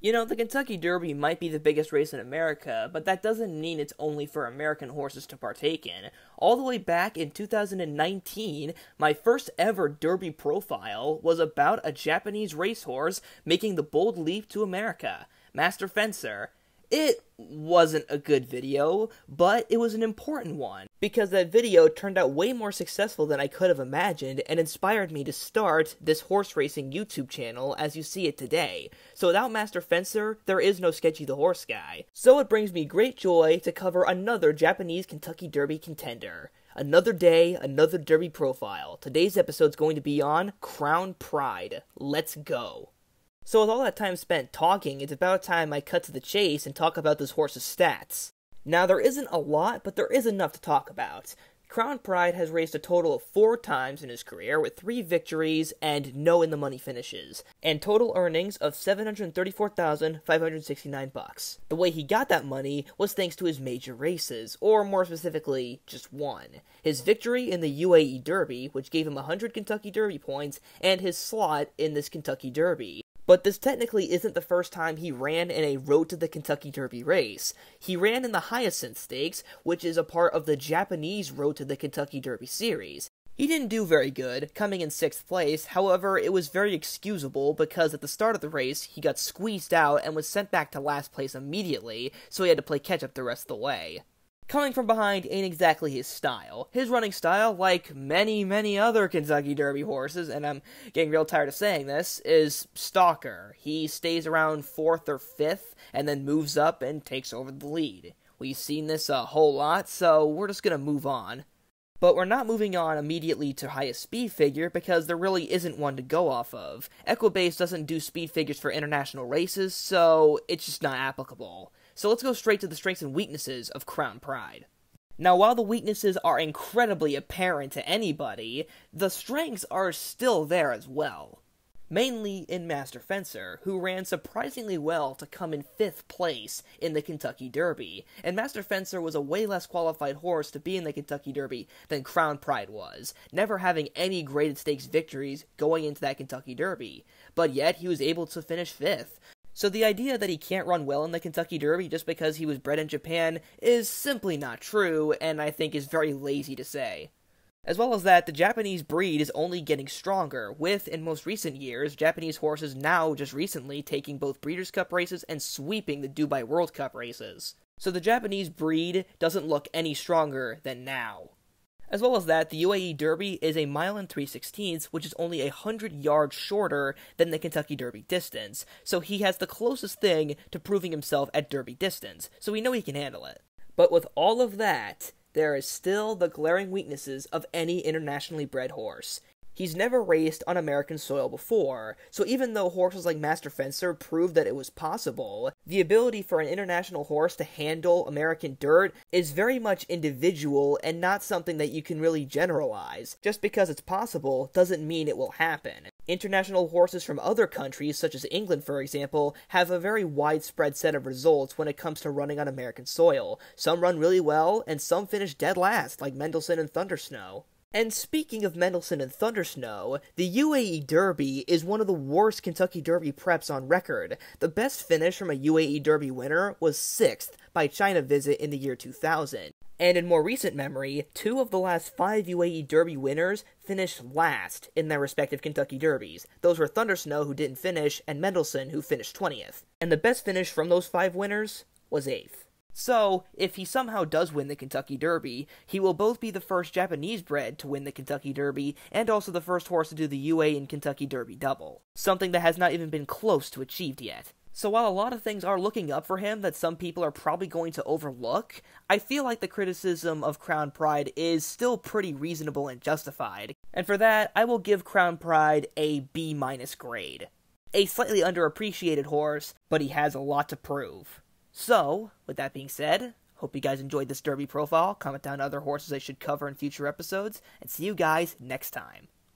You know, the Kentucky Derby might be the biggest race in America, but that doesn't mean it's only for American horses to partake in. All the way back in 2019, my first ever Derby profile was about a Japanese racehorse making the bold leap to America, Master Fencer. It wasn't a good video, but it was an important one, because that video turned out way more successful than I could have imagined and inspired me to start this horse racing YouTube channel as you see it today. So without Master Fencer, there is no Sketchy the Horse Guy. So it brings me great joy to cover another Japanese Kentucky Derby contender. Another day, another Derby profile. Today's episode's going to be on Crown Pride. Let's go. So with all that time spent talking, it's about time I cut to the chase and talk about this horse's stats. Now, there isn't a lot, but there is enough to talk about. Crown Pride has raced a total of 4 times in his career, with 3 victories and no in-the-money finishes, and total earnings of $734,569. The way he got that money was thanks to his major races, or more specifically, just one. His victory in the UAE Derby, which gave him 100 Kentucky Derby points, and his slot in this Kentucky Derby. But this technically isn't the first time he ran in a Road to the Kentucky Derby race. He ran in the Hyacinth Stakes, which is a part of the Japanese Road to the Kentucky Derby series. He didn't do very good, coming in 6th place. However, it was very excusable because at the start of the race, he got squeezed out and was sent back to last place immediately, so he had to play catch-up the rest of the way. Coming from behind ain't exactly his style. His running style, like many other Kentucky Derby horses, and I'm getting real tired of saying this, is stalker. He stays around 4th or 5th, and then moves up and takes over the lead. We've seen this a whole lot, so we're just gonna move on. But we're not moving on immediately to highest speed figure because there really isn't one to go off of. Equibase doesn't do speed figures for international races, so it's just not applicable. So let's go straight to the strengths and weaknesses of Crown Pride. Now, while the weaknesses are incredibly apparent to anybody, the strengths are still there as well. Mainly in Master Fencer, who ran surprisingly well to come in 5th place in the Kentucky Derby, and Master Fencer was a way less qualified horse to be in the Kentucky Derby than Crown Pride was, never having any graded stakes victories going into that Kentucky Derby, but yet he was able to finish 5th. So the idea that he can't run well in the Kentucky Derby just because he was bred in Japan is simply not true, and I think is very lazy to say. As well as that, the Japanese breed is only getting stronger, with, in most recent years, Japanese horses now just recently taking both Breeders' Cup races and sweeping the Dubai World Cup races. So the Japanese breed doesn't look any stronger than now. As well as that, the UAE Derby is a mile and 3/16, which is only 100 yards shorter than the Kentucky Derby distance, so he has the closest thing to proving himself at Derby distance, so we know he can handle it. But with all of that, there is still the glaring weaknesses of any internationally bred horse. He's never raced on American soil before, so even though horses like Master Fencer proved that it was possible, the ability for an international horse to handle American dirt is very much individual and not something that you can really generalize. Just because it's possible doesn't mean it will happen. International horses from other countries, such as England for example, have a very widespread set of results when it comes to running on American soil. Some run really well, and some finish dead last, like Mendelssohn and Thundersnow. And speaking of Mendelssohn and Thundersnow, the UAE Derby is one of the worst Kentucky Derby preps on record. The best finish from a UAE Derby winner was 6th by China Visit in the year 2000. And in more recent memory, 2 of the last 5 UAE Derby winners finished last in their respective Kentucky Derbies. Those were Thundersnow, who didn't finish, and Mendelssohn, who finished 20th. And the best finish from those 5 winners was 8th. So, if he somehow does win the Kentucky Derby, he will both be the first Japanese-bred to win the Kentucky Derby, and also the first horse to do the UAE and Kentucky Derby double, something that has not even been close to achieved yet. So while a lot of things are looking up for him that some people are probably going to overlook, I feel like the criticism of Crown Pride is still pretty reasonable and justified, and for that, I will give Crown Pride a B- grade. A slightly underappreciated horse, but he has a lot to prove. So, with that being said, hope you guys enjoyed this Derby profile. Comment down other horses I should cover in future episodes, and see you guys next time.